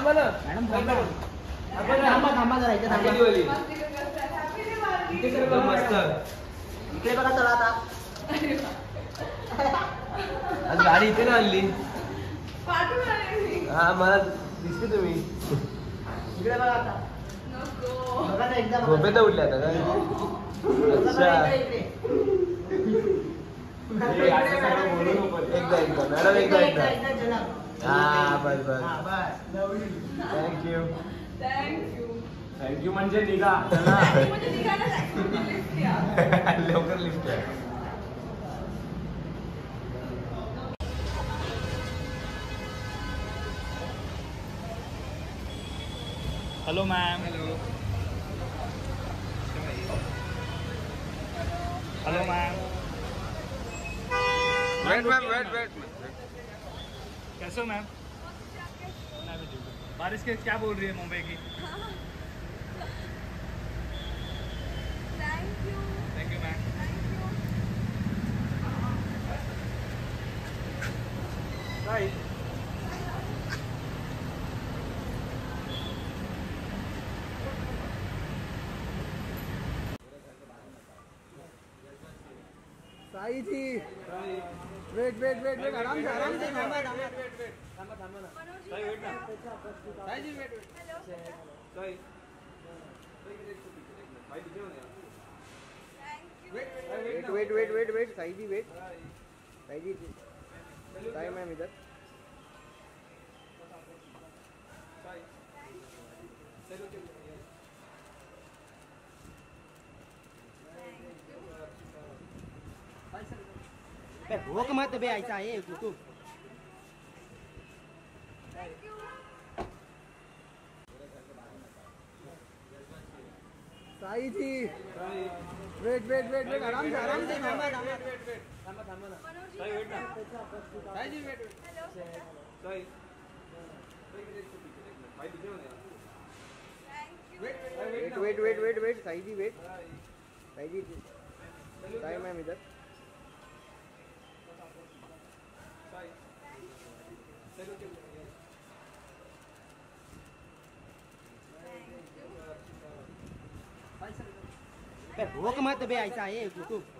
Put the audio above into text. थांबा ना मॅडम, थांबा थांबा जरा इथे थांबा, इथे सगळं मस्त इकडे बघा चला आता आज गाडी इथे ना आणली हा मला दिसते तुम्ही इकडे बघा आता नको बघा ना एकदा झोपेत उठले आता काय hello ma'am, hello ma'am, wait ma'am, wait कैसे हो मैम? बारिश के क्या बोल रही है मुंबई की? Thank you ma'am. Bye. Sai ji wait आराम से थांबा ना साई, वेट ना Sai ji, wait Sai wait Sai ji, wait Sai ji, Sai ma'am इधर रोक मत बे, ऐसा है यूट्यूब। साई जी वेट आराम से थांबा ना साई, वेट ना Sai ji, wait Sai wait Sai ji, wait Sai ji, Sai ma'am इधर रोक मत बे, ऐसा है यूट्यूब।